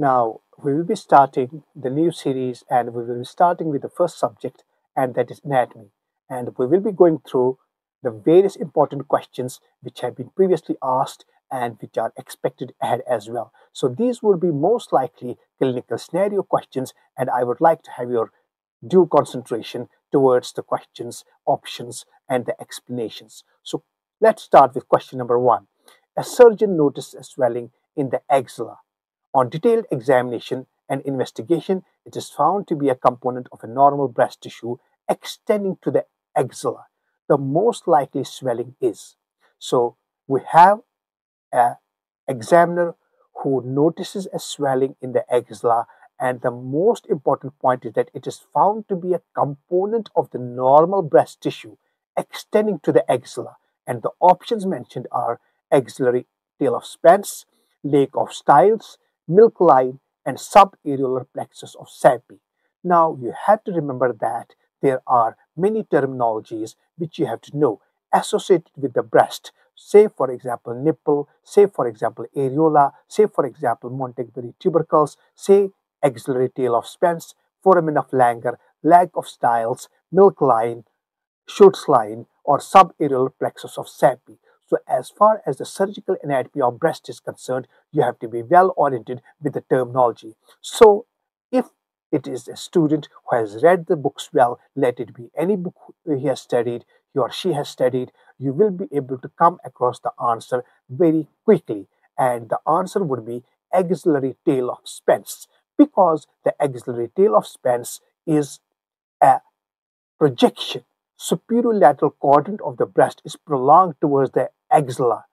Now, we will be starting the new series and we will be starting with the first subject, and that is anatomy. And we will be going through the various important questions which have been previously asked and which are expected ahead as well. So these would be most likely clinical scenario questions, and I would like to have your due concentration towards the questions, options, and the explanations. So let's start with question number 1. A surgeon noticed a swelling in the axilla. On detailed examination and investigation, it is found to be a component of a normal breast tissue extending to the axilla. The most likely swelling is. So we have an examiner who notices a swelling in the axilla, and the most important point is that it is found to be a component of the normal breast tissue extending to the axilla. And the options mentioned are axillary tail of Spence, lake of Stiles, milk line, and subareolar plexus of Sapi. Now, you have to remember that there are many terminologies which you have to know associated with the breast. Say, for example, nipple, say, for example, areola, say, for example, Montgomery tubercles, say, axillary tail of Spence, foramen of Langer, lake of Stiles, milk line, Schutz line, or subareolar plexus of Sapi. So as far as the surgical anatomy of breast is concerned, you have to be well oriented with the terminology. So if it is a student who has read the books well, let it be any book he has studied, he or she has studied, you will be able to come across the answer very quickly. And the answer would be axillary tail of Spence, because the axillary tail of Spence is a projection. Superolateral quadrant of the breast is prolonged towards the axilla,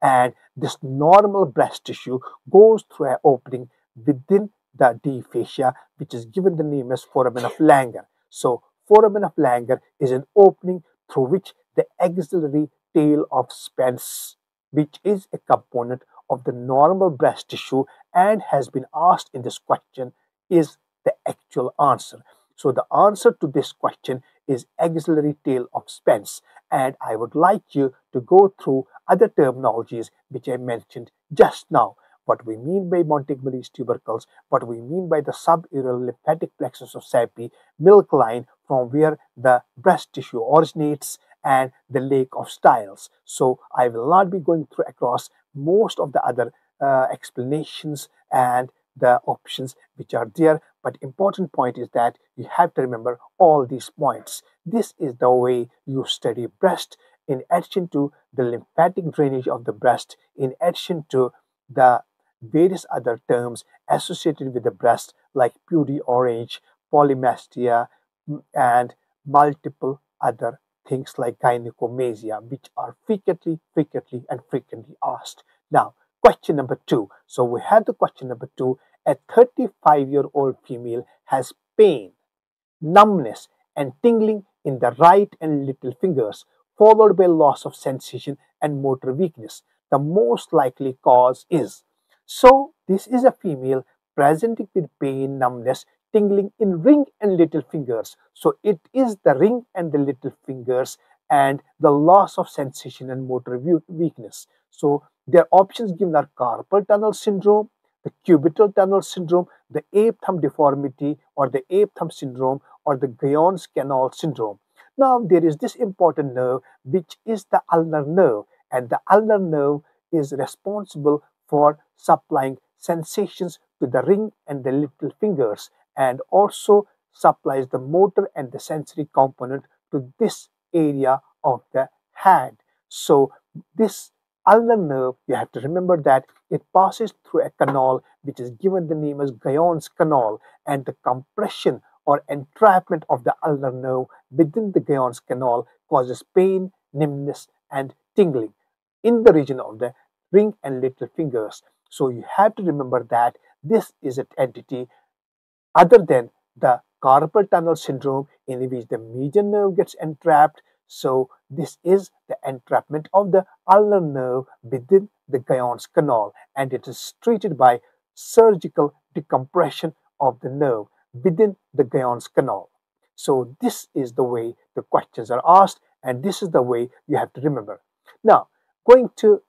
and this normal breast tissue goes through an opening within the D fascia, which is given the name as foramen of Langer. So foramen of Langer is an opening through which the axillary tail of Spence, which is a component of the normal breast tissue and has been asked in this question, is the actual answer. So the answer to this question is axillary tail of Spence, and I would like you to go through other terminologies which I mentioned just now. What we mean by Montgomery's tubercles, what we mean by the subaerial lymphatic plexus of Sapi, milk line from where the breast tissue originates, and the lake of Stiles. So I will not be going through across most of the other explanations and the options which are there, but important point is that you have to remember all these points. This is the way you study breast. In addition to the lymphatic drainage of the breast, in addition to the various other terms associated with the breast like pudi orange, polymastia, and multiple other things like gynecomasia, which are frequently asked. Now, question number 2. So we have the question number 2. A 35-year-old female has pain, numbness, and tingling in the right and little fingers, followed by loss of sensation and motor weakness. The most likely cause is. So this is a female presenting with pain, numbness, tingling in ring and little fingers. So it is the ring and the little fingers and the loss of sensation and motor weakness. So their options given are carpal tunnel syndrome, the cubital tunnel syndrome, the ape thumb deformity or the ape thumb syndrome, or the Guyon's canal syndrome. Now there is this important nerve which is the ulnar nerve, and the ulnar nerve is responsible for supplying sensations to the ring and the little fingers, and also supplies the motor and the sensory component to this area of the hand. So this ulnar nerve, you have to remember that it passes through a canal which is given the name as Guyon's canal, and the compression or entrapment of the ulnar nerve within the Guyon's canal causes pain, numbness, and tingling in the region of the ring and little fingers. So you have to remember that this is an entity other than the carpal tunnel syndrome, in which the median nerve gets entrapped. So this is the entrapment of the ulnar nerve within the Guyon's canal, and it is treated by surgical decompression of the nerve within the Guyon's canal. So this is the way the questions are asked, and this is the way you have to remember. Now, going to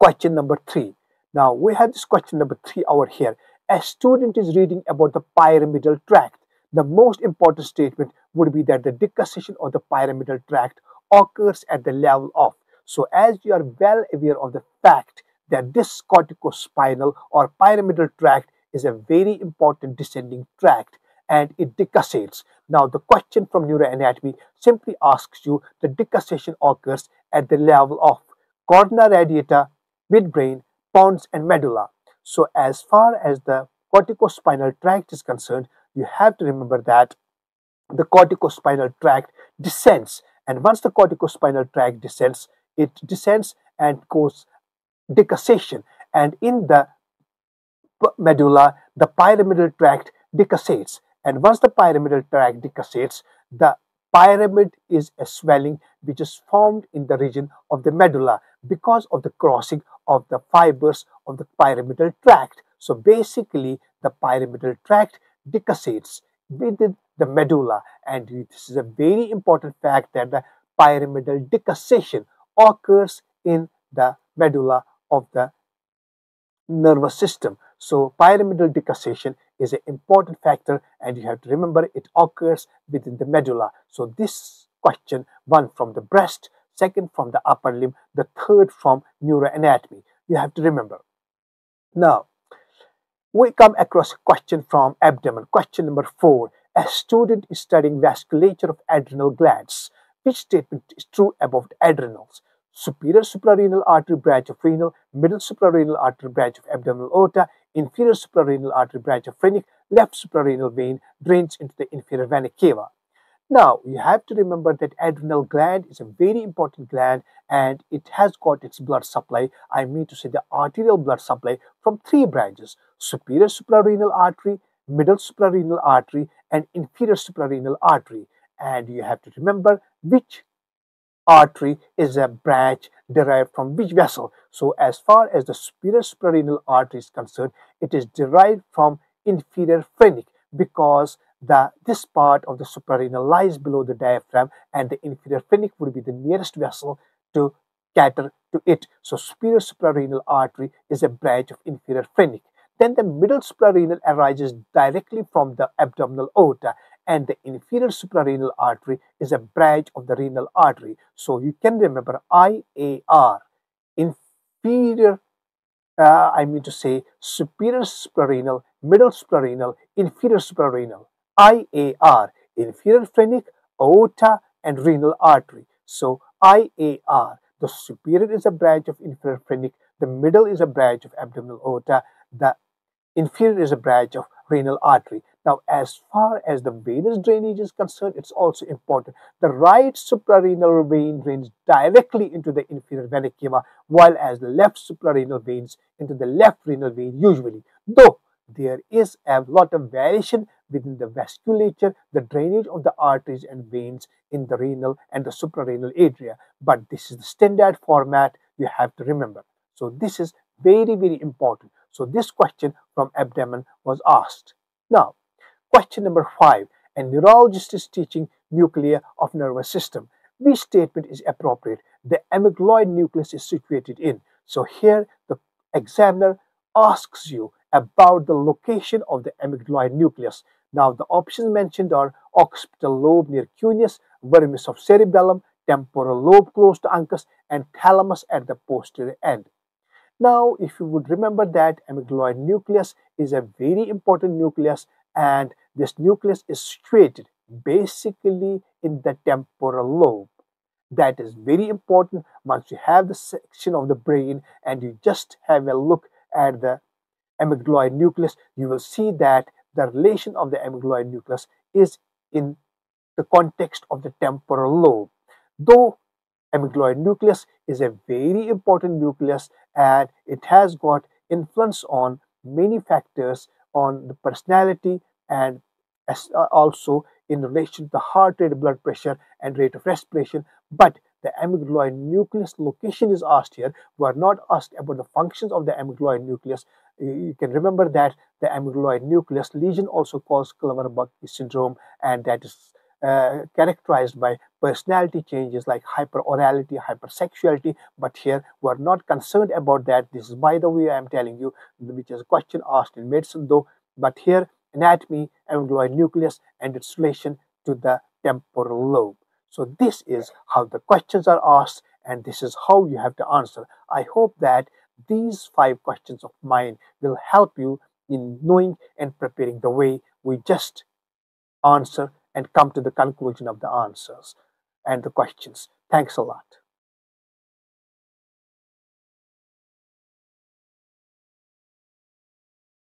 question number 3. Now, we have this question number 3 over here. a student is reading about the pyramidal tract, the most important statement would be that the decussation of the pyramidal tract occurs at the level of. So as you are well aware of the fact that this corticospinal or pyramidal tract is a very important descending tract and it decussates. Now the question from neuroanatomy simply asks you the decussation occurs at the level of cornea radiata, midbrain, pons and medulla. So as far as the corticospinal tract is concerned, you have to remember that the corticospinal tract descends, and once the corticospinal tract descends, it descends and causes decussation, and in the medulla, the pyramidal tract decussates, and once the pyramidal tract decussates, the pyramid is a swelling which is formed in the region of the medulla because of the crossing of the fibers of the pyramidal tract. So basically, the pyramidal tract decussates within the medulla, and this is a very important fact that the pyramidal decussation occurs in the medulla of the nervous system. So pyramidal decussation is an important factor, and you have to remember it occurs within the medulla. So this question, one from the breast, second from the upper limb, the third from neuroanatomy, you have to remember. Now we come across a question from abdomen. Question number 4. A student is studying vasculature of adrenal glands. Which statement is true about adrenals? Superior suprarenal artery branch of renal, middle suprarenal artery branch of abdominal aorta, inferior suprarenal artery branch of phrenic, left suprarenal vein drains into the inferior vena cava. Now, you have to remember that adrenal gland is a very important gland, and it has got its blood supply, I mean to say the arterial blood supply, from 3 branches: superior suprarenal artery, middle suprarenal artery, and inferior suprarenal artery. And you have to remember which artery is a branch derived from which vessel. So as far as the superior suprarenal artery is concerned, it is derived from inferior phrenic, because this part of the suprarenal lies below the diaphragm, and the inferior phrenic would be the nearest vessel to cater to it. So superior suprarenal artery is a branch of inferior phrenic. Then the middle suprarenal arises directly from the abdominal aorta, and the inferior suprarenal artery is a branch of the renal artery. So you can remember IAR, inferior, superior suprarenal, middle suprarenal, inferior suprarenal. IAR, inferior phrenic, aorta, and renal artery. So IAR, the superior is a branch of inferior phrenic, the middle is a branch of abdominal aorta, the inferior is a branch of renal artery. Now, as far as the venous drainage is concerned, it's also important. The right suprarenal vein drains directly into the inferior vena cava, while as the left suprarenal veins into the left renal vein usually. Though there is a lot of variation within the vasculature, the drainage of the arteries and veins in the renal and the suprarenal area. But this is the standard format you have to remember. So this is very, very important. So this question from abdomen was asked. Now, question number 5. A neurologist is teaching nuclei of nervous system. Which statement is appropriate? The amygdaloid nucleus is situated in. So here the examiner asks you about the location of the amygdaloid nucleus. Now the options mentioned are occipital lobe near cuneus, vermis of cerebellum, temporal lobe close to uncus, and thalamus at the posterior end. Now, if you would remember that amygdaloid nucleus is a very important nucleus, and this nucleus is situated basically in the temporal lobe. That is very important. Once you have the section of the brain and you just have a look at the amygdaloid nucleus, you will see that the relation of the amygdaloid nucleus is in the context of the temporal lobe. Though amygdaloid nucleus is a very important nucleus, and it has got influence on many factors, on the personality, and also in relation to the heart rate, blood pressure, and rate of respiration. But the amygdaloid nucleus location is asked here. We are not asked about the functions of the amygdaloid nucleus. You can remember that the amygdaloid nucleus lesion also causes Klüver-Bucy syndrome, and that is characterized by personality changes like hyperorality, hypersexuality, but here we are not concerned about that. This is, by the way, I am telling you, which is a question asked in medicine though. But here, anatomy, amygdaloid nucleus and its relation to the temporal lobe. So this is how the questions are asked and this is how you have to answer. I hope that these 5 questions of mine will help you in knowing and preparing the way we just answer and come to the conclusion of the answers and the questions. Thanks a lot.